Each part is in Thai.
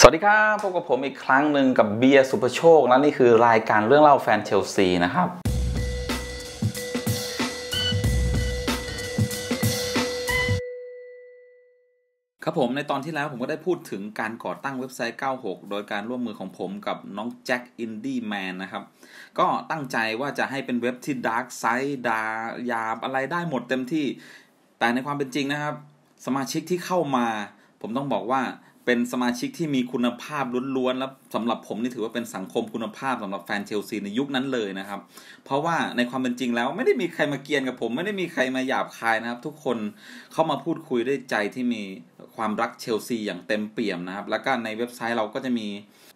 สวัสดีครับพบกับผมอีกครั้งหนึ่งกับเบียร์สุภโชคและนี่คือรายการเรื่องเล่าแฟนเชลซีนะครับครับผมในตอนที่แล้วผมก็ได้พูดถึงการก่อตั้งเว็บไซต์96โดยการร่วมมือของผมกับน้องแจ็คอินดี้แมนนะครับก็ตั้งใจว่าจะให้เป็นเว็บที่ดาร์กไซด์ดาหยาบอะไรได้หมดเต็มที่แต่ในความเป็นจริงนะครับสมาชิกที่เข้ามาผมต้องบอกว่าเป็นสมาชิกที่มีคุณภาพล้วนๆแล้วสำหรับผมนี่ถือว่าเป็นสังคมคุณภาพสำหรับแฟนเชลซีในยุคนั้นเลยนะครับเพราะว่าในความเป็นจริงแล้วไม่ได้มีใครมาเกรียนกับผมไม่ได้มีใครมาหยาบคายนะครับทุกคนเข้ามาพูดคุยด้วยใจที่มีความรักเชลซีอย่างเต็มเปี่ยมนะครับแล้วก็ในเว็บไซต์เราก็จะมี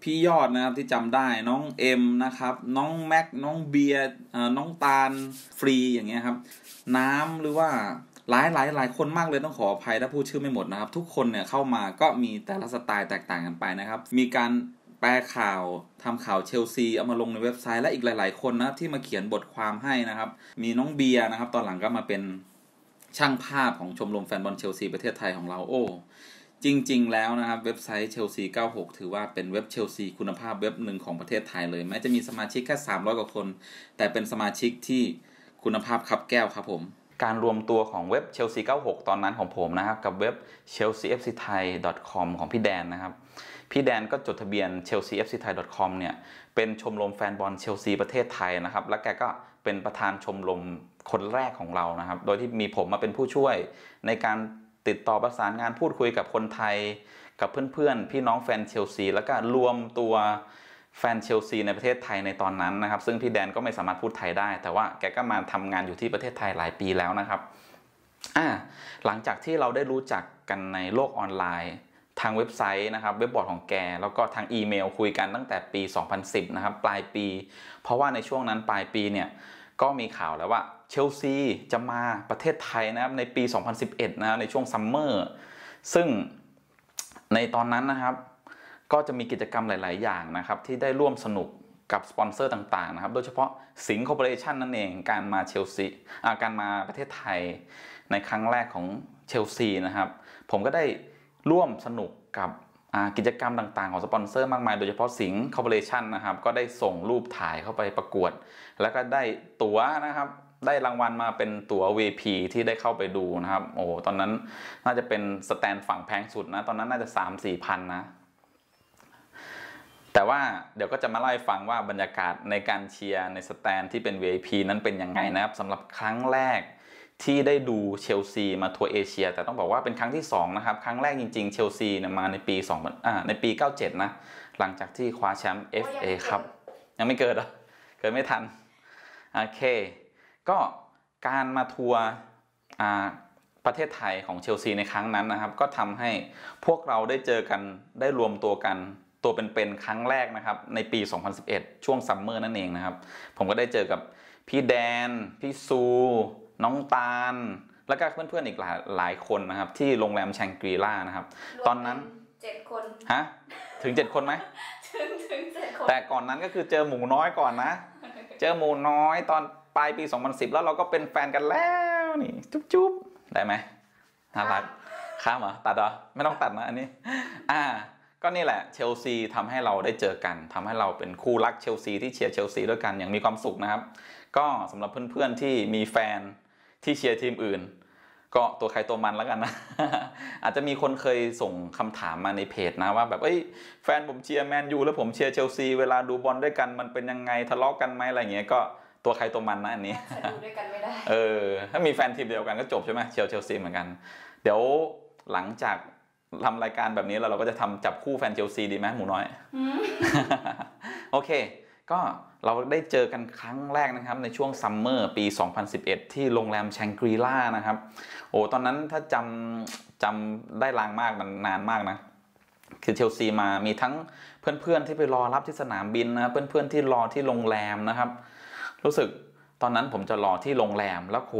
พี่ยอดนะครับที่จำได้น้องเอ็มนะครับน้องแม็กน้องเบียร์น้องตาลฟรีอย่างเงี้ยครับน้ำหรือว่าหลายคนมากเลยต้องขออภัยถ้าพูดชื่อไม่หมดนะครับทุกคนเนี่ยเข้ามาก็มีแต่ละสไตล์แตกต่างกันไปนะครับมีการแปลข่าวทำข่าวเชลซีเอามาลงในเว็บไซต์และอีกหลายๆคนนะที่มาเขียนบทความให้นะครับมีน้องเบียร์นะครับตอนหลังก็มาเป็นช่างภาพของชมรมแฟนบอลเชลซีประเทศไทยของเราโอ้จริงๆแล้วนะครับเว็บไซต์ Chelsea 96ถือว่าเป็นเว็บเชลซีคุณภาพเว็บหนึ่งของประเทศไทยเลยแม้จะมีสมาชิกแค่300กว่าคนแต่เป็นสมาชิกที่คุณภาพครับแก้วครับผมการรวมตัวของเว็บ Chelsea 96ตอนนั้นของผมนะครับกับเว็บ ChelseaFCThai.com ของพี่แดนนะครับพี่แดนก็จดทะเบียน ChelseaFCThai.com เนี่ยเป็นชมรมแฟนบอลเชลซีประเทศไทยนะครับและแกก็เป็นประธานชมรมคนแรกของเรานะครับโดยที่มีผมมาเป็นผู้ช่วยในการติดต่อประสานงานพูดคุยกับคนไทยกับเพื่อนๆพี่น้องแฟนเชลซีแล้วก็รวมตัวแฟนเชลซีในประเทศไทยในตอนนั้นนะครับซึ่งพี่แดนก็ไม่สามารถพูดไทยได้แต่ว่าแกก็มาทำงานอยู่ที่ประเทศไทยหลายปีแล้วนะครับหลังจากที่เราได้รู้จักกันในโลกออนไลน์ทางเว็บไซต์นะครับเว็บบอร์ดของแกแล้วก็ทางอีเมลคุยกันตั้งแต่ปี2010นะครับปลายปีเพราะว่าในช่วงนั้นปลายปีเนี่ยก็มีข่าวแล้วว่าเชลซีจะมาประเทศไทยนะครับในปี2011นะในช่วงซัมเมอร์ซึ่งในตอนนั้นนะครับก็จะมีกิจกรรมหลายๆอย่างนะครับที่ได้ร่วมสนุกกับสปอนเซอร์ต่างๆนะครับโดยเฉพาะสิงห์คอร์ปอเรชั่นนั่นเองการมาเชลซีการมาประเทศไทยในครั้งแรกของเชลซีนะครับผมก็ได้ร่วมสนุกกับกิจกรรมต่างๆของสปอนเซอร์มากมายโดยเฉพาะสิงห์คอร์ปอเรชั่นนะครับก็ได้ส่งรูปถ่ายเข้าไปประกวดแล้วก็ได้ตั๋วนะครับได้รางวัลมาเป็นตั๋ว VIP ที่ได้เข้าไปดูนะครับโอ้ตอนนั้นน่าจะเป็นสแตนฝั่งแพงสุดนะตอนนั้นน่าจะ 3-4 พันนะแต่ว่าเดี๋ยวก็จะมาเล่าให้ฟังว่าบรรยากาศในการเชียร์ในสแตนที่เป็น VIP นั้นเป็นยังไงนะครับสำหรับครั้งแรกที่ได้ดูเชลซีมาทัวร์เอเชียแต่ต้องบอกว่าเป็นครั้งที่2นะครับครั้งแรกจริงๆเชลซีมาในปี97นะหลังจากที่คว้าแชมป์ FA ครับยังไม่เกิดหรอเกิดไม่ทันโอเคก็การมาทัวร์ประเทศไทยของเชลซีในครั้งนั้นนะครับก็ทำให้พวกเราได้เจอกันได้รวมตัวกันตัวเป็นๆครั้งแรกนะครับในปี2011ช่วงซัมเมอร์นั่นเองนะครับผมก็ได้เจอกับพี่แดนพี่ซูน้องตาลแล้วก็เพื่อนๆอีกหลายคนนะครับที่โรงแรม Shangri-La นะครับตอนนั้น7คนฮะถึง7คนไหมถึง7คนแต่ก่อนนั้นก็คือเจอหมูน้อยก่อนนะเจอหมูน้อยตอนปลายปี2010แล้วเราก็เป็นแฟนกันแล้วนี่จุ๊บๆได้ไหมน่ารักข้ามเหรอตัดเหรอไม่ต้องตัดนะอันนี้ก็นี่แหละเชลซีทำให้เราได้เจอกันทำให้เราเป็นคู่รักเชลซีที่เชียร์เชลซีด้วยกันอย่างมีความสุขนะครับก็สำหรับเพื่อนๆที่มีแฟนที่เชียร์ทีมอื่นก็ตัวใครตัวมันแล้วกันนะ อาจจะมีคนเคยส่งคำถามมาในเพจนะว่าแบบแฟนผมเชียร์แมนยูแล้วผมเชียร์เชลซีเวลาดูบอลด้วยกันมันเป็นยังไงทะเลาะกันไหมอะไรเงี้ยก็ตัวใครตัวมันนะอันนี้ ดูด้วยกันไม่ได้ถ้ามีแฟนทีมเดียวกันก็จบใช่ไหมเชียร์เชลซีเหมือนกันเดี๋ยวหลังจากทำรายการแบบนี้เราก็จะทำจับคู่แฟนเชลซีดีไหมหมูน้อย โอเคก็เราได้เจอกันครั้งแรกนะครับในช่วงซัมเมอร์ปี2011ที่โรงแรมแชงกรีล่านะครับโอ้ตอนนั้นถ้าจำได้ลางมากมันนานมากนะคือเชลซีมามีทั้งเพื่อนๆที่ไปรอรับที่สนามบินนะเพื่อนๆที่รอที่โรงแรมนะครับรู้สึกตอนนั้นผมจะรอที่โรงแรมแล้วโห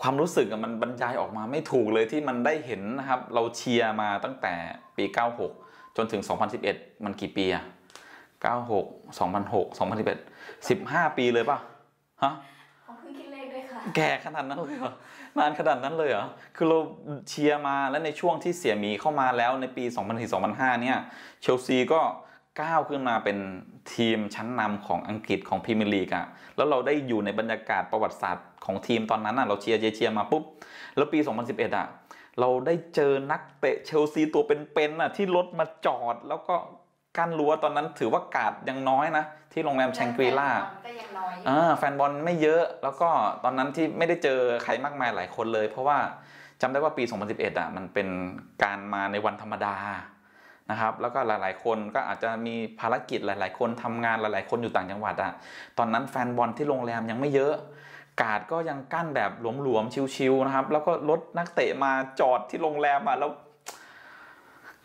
ความรู้สึกมันบรรยายออกมาไม่ถูกเลยที่มันได้เห็นนะครับเราเชียร์มาตั้งแต่ปี96จนถึง2011มันกี่ปีอะ96 2006 2011 15 ปีเลยป่ะฮะผมเพิ่งคิดเลขด้วยค่ะ แก่ขนาดนั้นเลยเหรอนานขนาดนั้นเลยเหรอคือเราเชียร์มาและในช่วงที่เสี่ยหมีเข้ามาแล้วในปี 2004-2005 เนี่ยเชลซีก็ก้าวขึ้นมาเป็นทีมชั้นนำของอังกฤษของพรีเมียร์ลีกอะแล้วเราได้อยู่ในบรรยากาศประวัติศาสตร์ของทีมตอนนั้นอะเราเชียร์มาปุ๊บแล้วปี 2011 อะเราได้เจอนักเตะเชลซีตัวเป็นๆอะที่รถมาจอดแล้วก็กั้นรั้วตอนนั้นถือว่ากาดยังน้อยนะที่โรงแรม Shangri-La แฟนบอลไม่เยอะแล้วก็ตอนนั้นที่ไม่ได้เจอใครมากมายหลายคนเลยเพราะว่าจำได้ว่าปี 2011 อะมันเป็นการมาในวันธรรมดานะครับแล้วก็หลายๆคนก็อาจจะมีภารกิจหลายๆคนทำงานหลายๆคนอยู่ต่างจังหวัดอะตอนนั้นแฟนบอลที่โรงแรมยังไม่เยอะกาดก็ยังกั้นแบบหลวมๆชิวๆนะครับแล้วก็รถนักเตะมาจอดที่โรงแรมอะแล้ว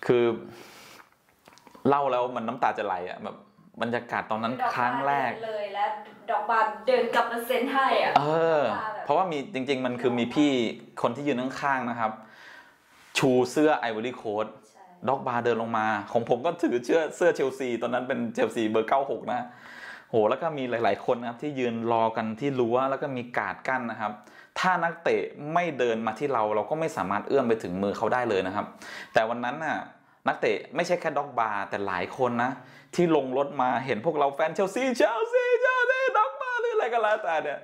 คือเล่าแล้วมันน้ำตาจะไหลอะแบบบรรยากาศตอนนั้นครั้งแรกเลยและดอกบานเดินกลับมาเซ็นให้อะเพราะว่ามีจริงๆมันคือมีพี่คนที่ยืนข้างๆนะครับชูเสื้อไอวอรี่โค้ดด็อกบาร์เดินลงมาของผมก็ถือเสื้อเชลซีตอนนั้นเป็นเชลซีเบอร์ 96นะโหแล้วก็มีหลายๆคนนะครับที่ยืนรอกันที่รั้วแล้วก็มีการ์ดกั้นนะครับถ้านักเตะไม่เดินมาที่เราก็ไม่สามารถเอื้อมไปถึงมือเขาได้เลยนะครับแต่วันนั้นน่ะนักเตะไม่ใช่แค่ด็อกบาร์แต่หลายคนนะที่ลงรถมาเห็นพวกเราแฟนเชลซีด็อกบาร์หรืออะไรก็แล้วแต่เนี่ย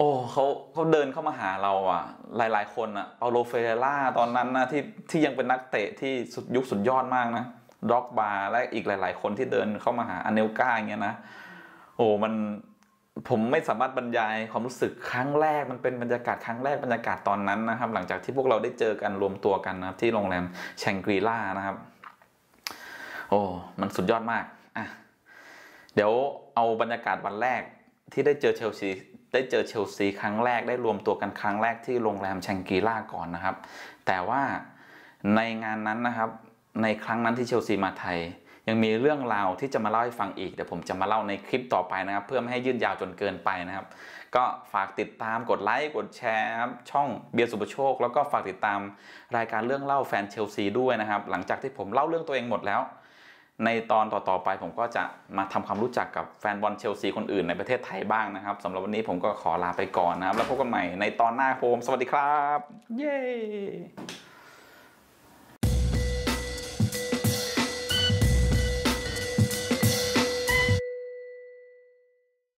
โอ้เขาเดินเข้ามาหาเราอ่ะหลายๆคนอ่ะเปาโลเฟเรล่าตอนนั้นนะที่ยังเป็นนักเตะที่สุดยอดมากนะด็อกบาร์และอีกหลายๆคนที่เดินเข้ามาหาอเนลกาอย่างเงี้ยนะโอ้ผมไม่สามารถบรรยายความรู้สึกครั้งแรกมันเป็นบรรยากาศครั้งแรกบรรยากาศตอนนั้นนะครับหลังจากที่พวกเราได้เจอกันรวมตัวกันนะครับที่โรงแรมแชงกรีล่านะครับโอ้มันสุดยอดมากอ่ะเดี๋ยวเอาบรรยากาศวันแรกที่ได้เจอเชลซีครั้งแรกได้รวมตัวกันครั้งแรกที่โรงแรมแชงกรีล่าก่อนนะครับแต่ว่าในงานนั้นนะครับในครั้งนั้นที่เชลซีมาไทยยังมีเรื่องราวที่จะมาเล่าให้ฟังอีกเดี๋ยวผมจะมาเล่าในคลิปต่อไปนะครับเพื่อไม่ให้ยืดยาวจนเกินไปนะครับก็ฝากติดตามกดไลค์กดแชร์ช่องเบียร์สุภโชคแล้วก็ฝากติดตามรายการเรื่องเล่าแฟนเชลซีด้วยนะครับหลังจากที่ผมเล่าเรื่องตัวเองหมดแล้วในตอนต่อๆไปผมก็จะมาทำความรู้จักกับแฟนบอลเชลซีคนอื่นในประเทศไทยบ้างนะครับสำหรับวันนี้ผมก็ขอลาไปก่อนนะครับแล้วพบกันใหม่ในตอนหน้าครับสวัสดีครับเย้